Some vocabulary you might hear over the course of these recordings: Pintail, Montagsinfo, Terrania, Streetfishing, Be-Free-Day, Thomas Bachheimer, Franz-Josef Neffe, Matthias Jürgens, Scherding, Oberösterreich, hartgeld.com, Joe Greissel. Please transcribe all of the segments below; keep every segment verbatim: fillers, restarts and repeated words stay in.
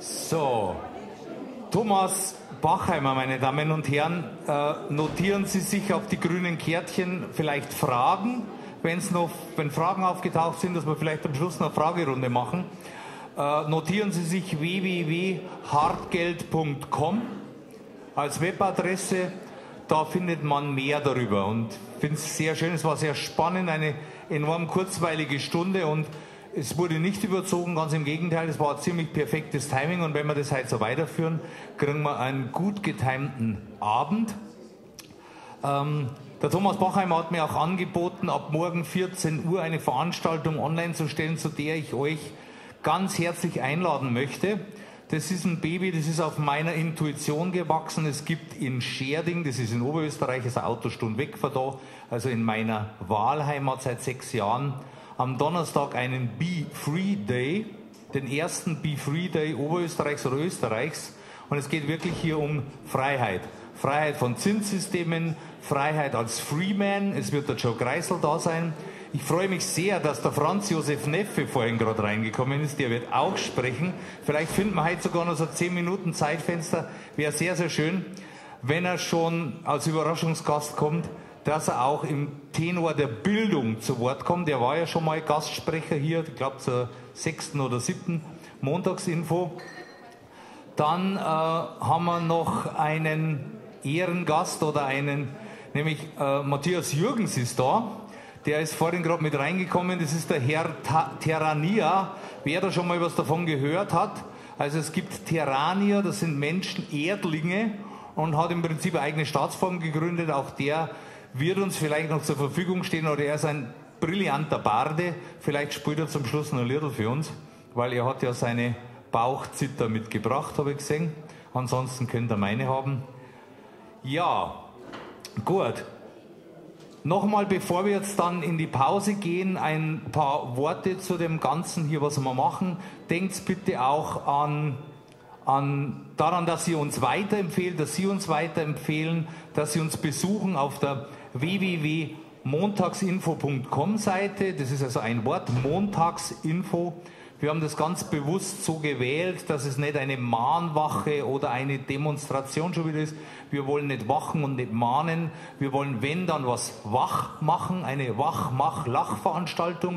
So, Thomas Bachheimer, meine Damen und Herren, äh, notieren Sie sich auf die grünen Kärtchen vielleicht Fragen, wenn's noch, wenn Fragen aufgetaucht sind, dass wir vielleicht am Schluss eine Fragerunde machen. Äh, notieren Sie sich w w w punkt hartgeld punkt com als Webadresse, da findet man mehr darüber. Und ich finde es sehr schön, es war sehr spannend, eine enorm kurzweilige Stunde und es wurde nicht überzogen, ganz im Gegenteil, es war ein ziemlich perfektes Timing und wenn wir das heute so weiterführen, kriegen wir einen gut getimten Abend. Ähm, der Thomas Bachheimer hat mir auch angeboten, ab morgen vierzehn Uhr eine Veranstaltung online zu stellen, zu der ich euch ganz herzlich einladen möchte. Das ist ein Baby, das ist auf meiner Intuition gewachsen. Es gibt in Scherding, das ist in Oberösterreich, ist eine Autostunde weg von da, also in meiner Wahlheimat seit sechs Jahren, am Donnerstag einen Be-Free-Day, den ersten Be-Free-Day Oberösterreichs oder Österreichs. Und es geht wirklich hier um Freiheit. Freiheit von Zinssystemen, Freiheit als Freeman. Es wird der Joe Greissel da sein. Ich freue mich sehr, dass der Franz-Josef Neffe vorhin gerade reingekommen ist. Der wird auch sprechen. Vielleicht finden wir heute sogar noch so zehn Minuten Zeitfenster. Wäre sehr, sehr schön, wenn er schon als Überraschungsgast kommt, dass er auch im Tenor der Bildung zu Wort kommt. Der war ja schon mal Gastsprecher hier, ich glaube zur sechsten oder siebten Montagsinfo. Dann äh, haben wir noch einen Ehrengast oder einen, nämlich äh, Matthias Jürgens ist da. Der ist vorhin gerade mit reingekommen, das ist der Herr Ta Terrania, wer da schon mal was davon gehört hat. Also es gibt Terrania, das sind Menschen, Erdlinge und hat im Prinzip eine eigene Staatsform gegründet, auch der wird uns vielleicht noch zur Verfügung stehen oder er ist ein brillanter Barde, vielleicht spielt er zum Schluss noch ein Liedl für uns, weil er hat ja seine Bauchzither mitgebracht, habe ich gesehen, ansonsten könnt ihr meine haben. Ja, gut, nochmal bevor wir jetzt dann in die Pause gehen, ein paar Worte zu dem Ganzen hier, was wir machen. Denkt bitte auch an An, daran, dass Sie uns weiterempfehlen, dass Sie uns weiterempfehlen, dass Sie uns besuchen auf der w w w punkt montagsinfo punkt com-Seite. Das ist also ein Wort, Montagsinfo. Wir haben das ganz bewusst so gewählt, dass es nicht eine Mahnwache oder eine Demonstration schon wieder ist. Wir wollen nicht wachen und nicht mahnen. Wir wollen, wenn, dann was wach machen, eine Wach-Mach-Lach-Veranstaltung.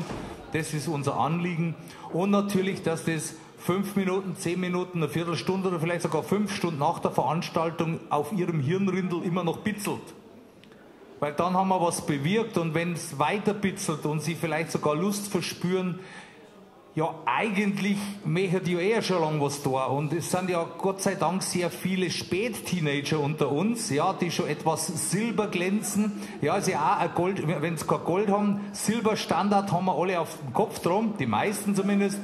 Das ist unser Anliegen. Und natürlich, dass das fünf Minuten, zehn Minuten, eine Viertelstunde oder vielleicht sogar fünf Stunden nach der Veranstaltung auf ihrem Hirnrindel immer noch bitzelt. Weil dann haben wir was bewirkt und wenn es weiter bitzelt und sie vielleicht sogar Lust verspüren, ja eigentlich möchten die ja eh schon lange was da und es sind ja Gott sei Dank sehr viele Spät-Teenager unter uns, ja, die schon etwas Silber glänzen, ja, ist ja auch ein Gold, wenn sie kein Gold haben, Silberstandard haben wir alle auf dem Kopf drum, die meisten zumindest,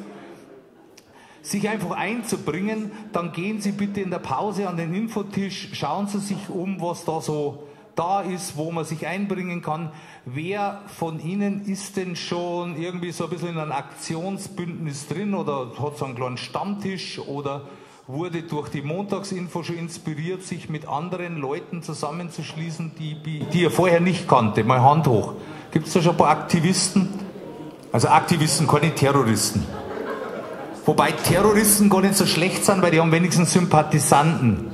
sich einfach einzubringen, dann gehen Sie bitte in der Pause an den Infotisch, schauen Sie sich um, was da so da ist, wo man sich einbringen kann. Wer von Ihnen ist denn schon irgendwie so ein bisschen in einem Aktionsbündnis drin oder hat so einen kleinen Stammtisch oder wurde durch die Montagsinfo schon inspiriert, sich mit anderen Leuten zusammenzuschließen, die, die er vorher nicht kannte? Mal Hand hoch. Gibt es da schon ein paar Aktivisten? Also Aktivisten, keine Terroristen. Wobei Terroristen gar nicht so schlecht sind, weil die haben wenigstens Sympathisanten.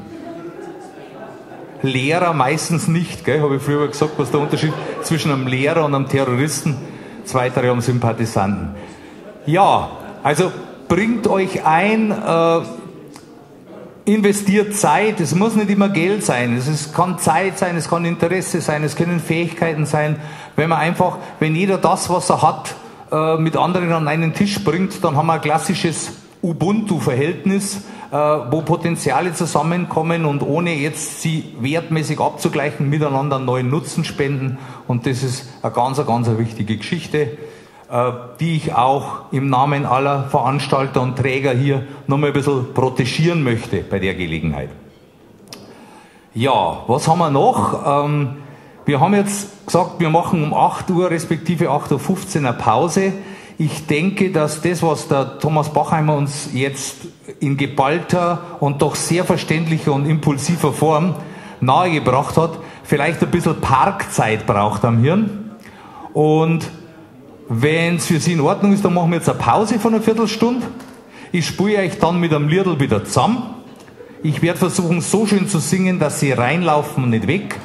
Lehrer meistens nicht, gell? Habe ich früher gesagt, was der Unterschied zwischen einem Lehrer und einem Terroristen. Zweiter haben Sympathisanten. Ja, also bringt euch ein, äh, investiert Zeit, es muss nicht immer Geld sein, es ist, kann Zeit sein, es kann Interesse sein, es können Fähigkeiten sein, wenn man einfach, wenn jeder das, was er hat, mit anderen an einen Tisch bringt, dann haben wir ein klassisches Ubuntu-Verhältnis, wo Potenziale zusammenkommen und ohne jetzt sie wertmäßig abzugleichen, miteinander einen neuen Nutzen spenden. Und das ist eine ganz, ganz wichtige Geschichte, die ich auch im Namen aller Veranstalter und Träger hier nochmal ein bisschen protegieren möchte bei der Gelegenheit. Ja, was haben wir noch? Wir haben jetzt gesagt, wir machen um acht Uhr respektive acht Uhr fünfzehn eine Pause. Ich denke, dass das, was der Thomas Bachheimer uns jetzt in geballter und doch sehr verständlicher und impulsiver Form nahegebracht hat, vielleicht ein bisschen Parkzeit braucht am Hirn. Und wenn es für Sie in Ordnung ist, dann machen wir jetzt eine Pause von einer Viertelstunde. Ich spiele euch dann mit einem Liedl wieder zusammen. Ich werde versuchen, so schön zu singen, dass sie reinlaufen und nicht weg.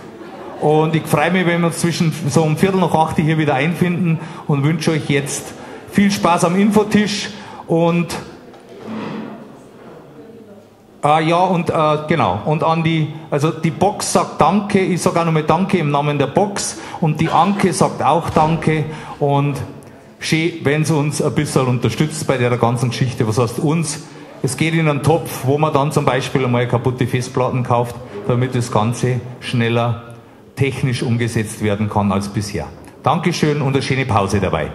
Und ich freue mich, wenn wir uns zwischen so um Viertel nach acht hier wieder einfinden und wünsche euch jetzt viel Spaß am Infotisch. Und äh, ja, und äh, genau. Und an die, also die Box sagt Danke, ich sage auch nochmal Danke im Namen der Box. Und die Anke sagt auch Danke. Und schön, wenn sie uns ein bisschen unterstützt bei der ganzen Geschichte. Was heißt uns? Es geht in einen Topf, wo man dann zum Beispiel einmal kaputte Festplatten kauft, damit das Ganze schneller technisch umgesetzt werden kann als bisher. Dankeschön und eine schöne Pause dabei.